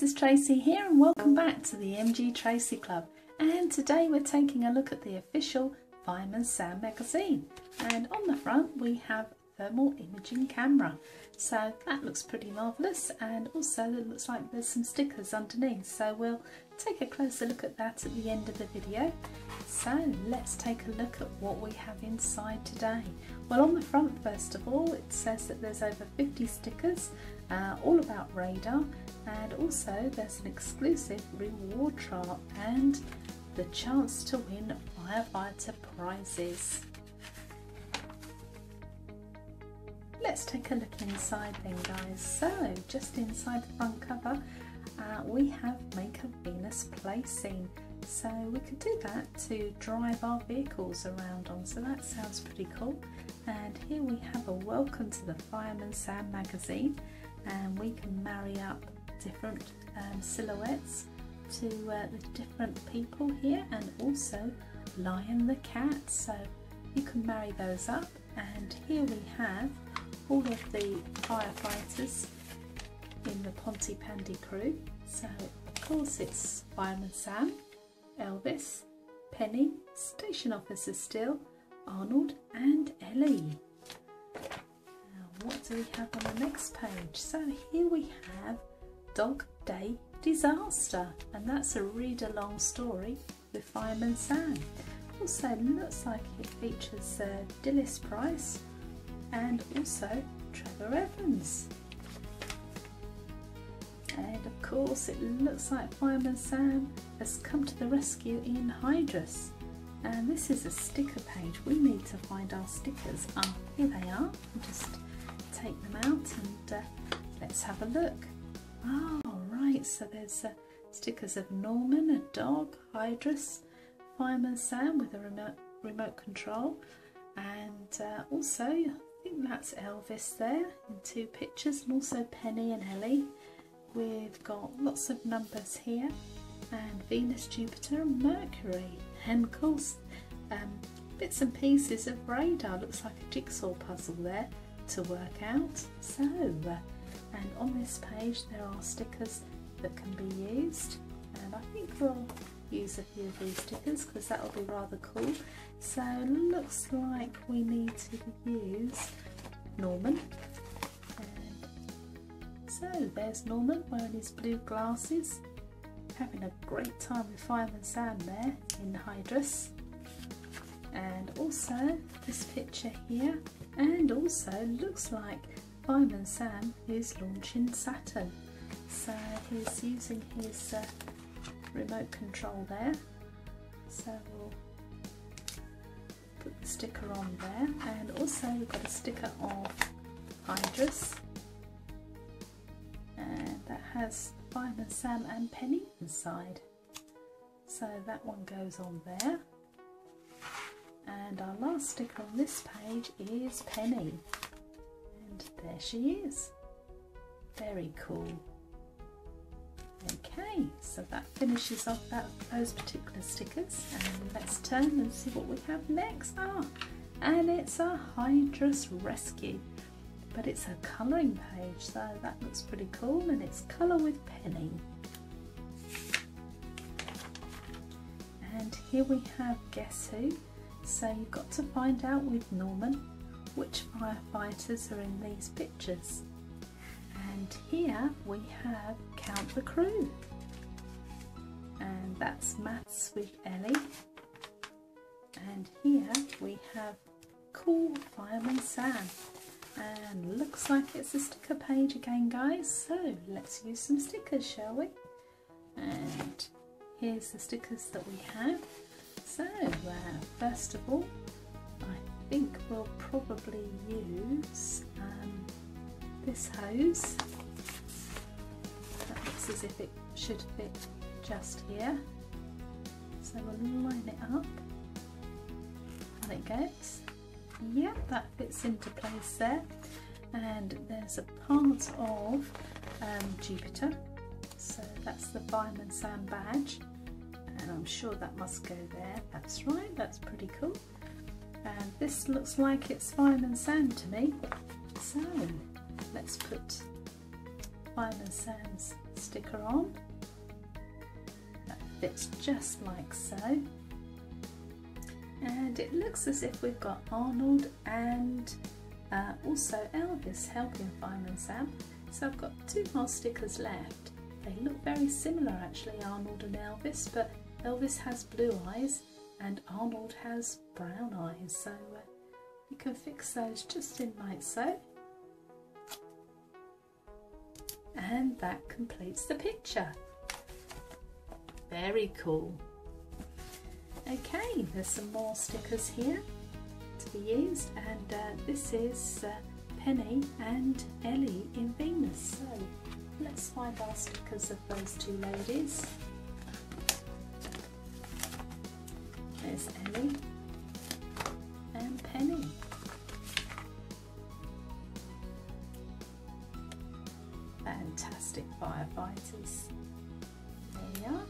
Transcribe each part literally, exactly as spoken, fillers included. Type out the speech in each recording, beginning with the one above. Missus Tracy here, and welcome back to the M G Tracy Club. And today we're taking a look at the official Fireman Sam magazine, and on the front we have thermal imaging camera, so that looks pretty marvellous, and also it looks like there's some stickers underneath, so we'll take a closer look at that at the end of the video. So let's take a look at what we have inside today. Well, on the front first of all it says that there's over fifty stickers, Uh, all about radar, and also there's an exclusive reward trial and the chance to win firefighter prizes. Let's take a look inside then, guys. So just inside the front cover uh, we have make a Venus placing, so we could do that to drive our vehicles around on, so that sounds pretty cool. And here we have a welcome to the Fireman Sam magazine, and we can marry up different um, silhouettes to uh, the different people here, and also Lion the cat, so you can marry those up. And here we have all of the firefighters in the Pontypandy crew, so of course it's Fireman Sam, Elvis, Penny, Station Officer Steel, Arnold and Ellie. What do we have on the next page? So here we have Dog Day Disaster, and that's a read-along story with Fireman Sam. Also looks like it features uh, Dillis Price and also Trevor Evans. And of course it looks like Fireman Sam has come to the rescue in Hydrus. And this is a sticker page. We need to find our stickers. Ah, here they are. I'm just take them out and uh, let's have a look. Oh, right, so there's uh, stickers of Norman, a dog, Hydrus, Fireman Sam with a remote, remote control, and uh, also I think that's Elvis there in two pictures, and also Penny and Ellie. We've got lots of numbers here, and Venus, Jupiter and Mercury, and of course um, bits and pieces of radar. Looks like a jigsaw puzzle there to work out. So uh, and on this page there are stickers that can be used, and I think we'll use a few of these stickers because that'll be rather cool. So looks like we need to use Norman, and so there's Norman wearing his blue glasses, having a great time with Fireman Sam there in Hydrus, and also this picture here. And also looks like Fireman Sam is launching Saturn, so he's using his uh, remote control there, so we'll put the sticker on there. And also we've got a sticker of Hydrus, and that has Fireman Sam and Penny inside, so that one goes on there. And our last sticker on this page is Penny, and there she is. Very cool. Okay, so that finishes off that, those particular stickers, and let's turn and see what we have next. Ah, and it's a Hydrus rescue, but it's a colouring page, so that looks pretty cool, and it's colour with Penny. And here we have Guess Who. So you've got to find out with Norman which firefighters are in these pictures. And here we have Count the Crew, and that's Maths with Ellie. And here we have Cool Fireman Sam, and looks like it's a sticker page again, guys, so let's use some stickers, shall we? And here's the stickers that we have. So uh, first of all, I think we'll probably use um, this hose. That looks as if it should fit just here. So we'll line it up, and it goes. Yeah, that fits into place there. And there's a part of um, Jupiter, so that's the Fireman Sam badge. And I'm sure that must go there. That's right, that's pretty cool. And this looks like it's Fireman Sam to me. So let's put Fireman Sam's sticker on. That fits just like so. And it looks as if we've got Arnold and uh, also Elvis helping Fireman Sam. So I've got two more stickers left. They look very similar actually, Arnold and Elvis, but Elvis has blue eyes and Arnold has brown eyes. So uh, you can fix those just in like so. And that completes the picture. Very cool. Okay, there's some more stickers here to be used, and uh, this is uh, Penny and Ellie in Venus. So let's find our stickers of those two ladies. There's Ellie and Penny. Fantastic firefighters. There we are.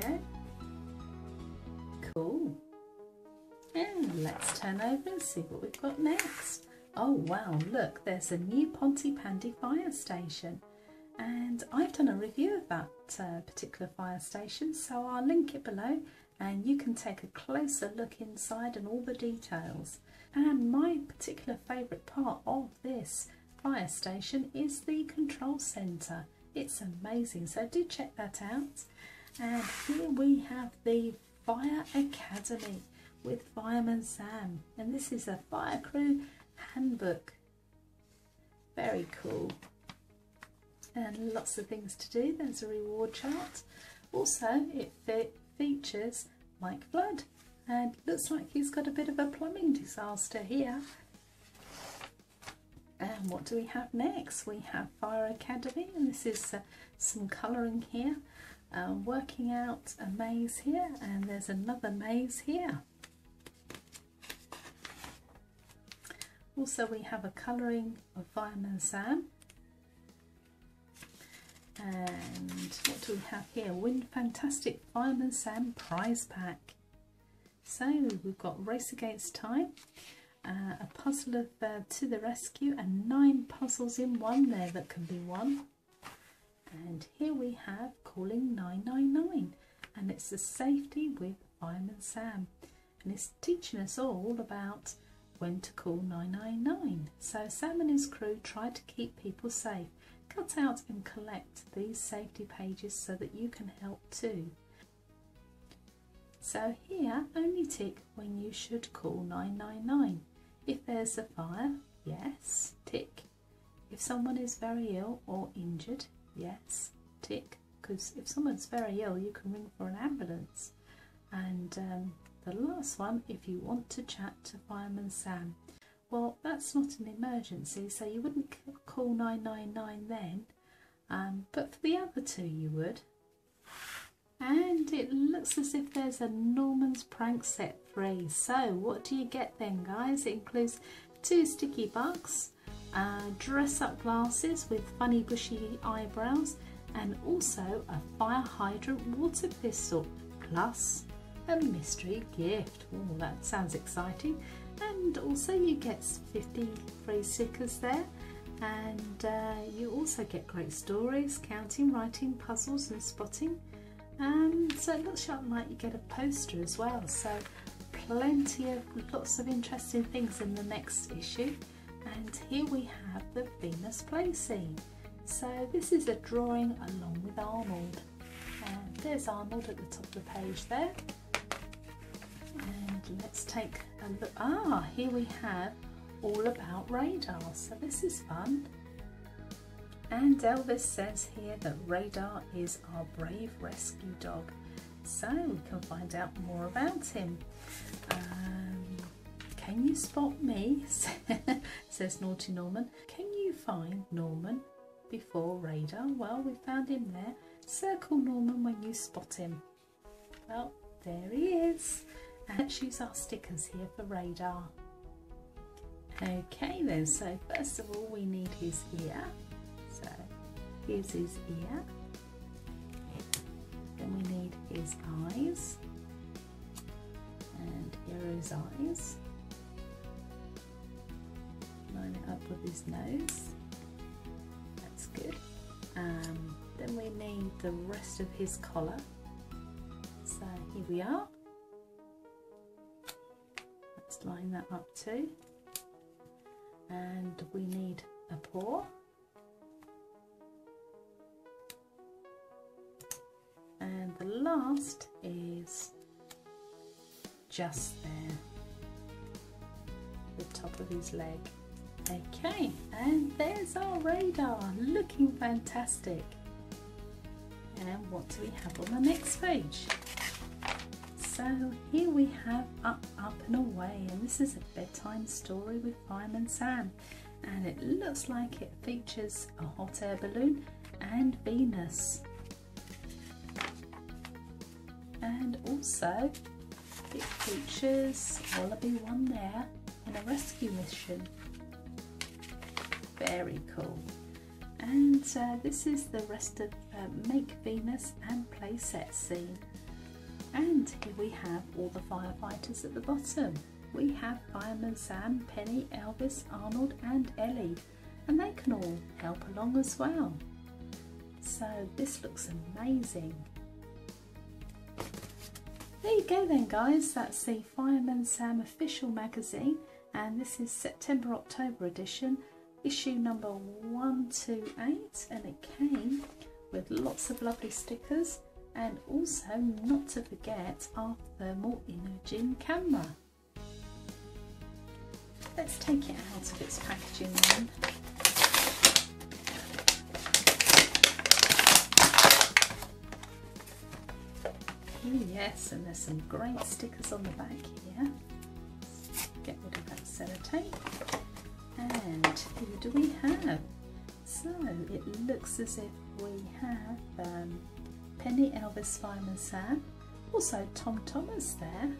Go. Cool. And let's turn over and see what we've got next. Oh wow, look, there's a new Pontypandy fire station, and I've done a review of that uh, particular fire station, so I'll link it below and you can take a closer look inside and all the details. And my particular favourite part of this fire station is the control centre. It's amazing, so do check that out. And here we have the Fire Academy with Fireman Sam, and this is a fire crew handbook. Very cool, and lots of things to do. There's a reward chart. Also it fe features Mike Flood, and looks like he's got a bit of a plumbing disaster here. And what do we have next? We have Fire Academy, and this is uh, some colouring here. Uh, working out a maze here, and there's another maze here. Also we have a colouring of Fireman Sam. And what do we have here? Win Fantastic Fireman Sam prize pack. So we've got Race Against Time, uh, a puzzle of uh, To the Rescue, and nine puzzles in one there that can be won. And here we have Calling nine nine nine, and it's the Safety with Fireman Sam, and it's teaching us all about when to call nine nine nine. So Sam and his crew try to keep people safe. Cut out and collect these safety pages so that you can help too. So here, only tick when you should call nine nine nine. If there's a fire, yes, tick. If someone is very ill or injured, yes, tick, because if someone's very ill you can ring for an ambulance. And um, the last one, if you want to chat to Fireman Sam. Well, that's not an emergency, so you wouldn't call nine nine nine then, um, but for the other two you would. And it looks as if there's a Norman's Prank Set three. So what do you get then, guys? It includes two sticky bugs, Uh, dress-up glasses with funny bushy eyebrows, and also a fire hydrant water pistol, plus a mystery gift. Oh, that sounds exciting. And also you get fifty free stickers there, and uh, you also get great stories, counting, writing, puzzles and spotting. And so it looks like you get a poster as well, so plenty of lots of interesting things in the next issue. And here we have the Venus play scene. So this is a drawing along with Arnold. And there's Arnold at the top of the page there. And let's take a look. Ah, here we have All About Radar. So this is fun. And Elvis says here that Radar is our brave rescue dog. So we can find out more about him. Um, Can you spot me? Says Naughty Norman. Can you find Norman before Radar? Well, we found him there. Circle Norman when you spot him. Well, there he is. And let's use our stickers here for Radar. Okay then, so first of all we need his ear. So here's his ear. Then we need his eyes. And here are his eyes. Line it up with his nose, good. Um, then we need the rest of his collar. So here we are. Let's line that up too. And we need a paw. And the last is just there, the top of his leg. Okay, and there's our radar, looking fantastic. And what do we have on the next page? So here we have Up, Up and Away, and this is a bedtime story with Fireman Sam. And it looks like it features a hot air balloon and Venus. And also it features Wallaby One there in a rescue mission. Very cool. And uh, this is the rest of uh, Make Venus and Play Set scene. And here we have all the firefighters at the bottom. We have Fireman Sam, Penny, Elvis, Arnold and Ellie, and they can all help along as well. So this looks amazing. There you go then guys, that's the Fireman Sam official magazine, and this is September-October edition, issue number one two eight, and it came with lots of lovely stickers, and also not to forget our thermal imaging camera. Let's take it out of its packaging then. Yes, and there's some great stickers on the back here. Get rid of that sellotape. And who do we have? So it looks as if we have um, Penny, Elvis, Fireman Sam, also Tom Thomas there,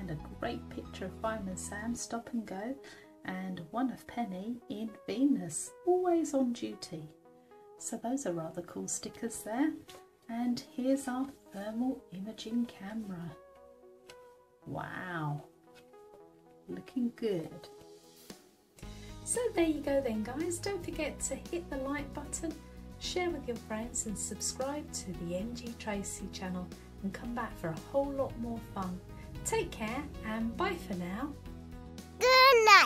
and a great picture of Fireman Sam stop and go, and one of Penny in Venus, always on duty. So those are rather cool stickers there. And here's our thermal imaging camera. Wow, looking good. So there you go then guys, don't forget to hit the like button, share with your friends and subscribe to the M G Tracy channel, and come back for a whole lot more fun. Take care and bye for now. Good night.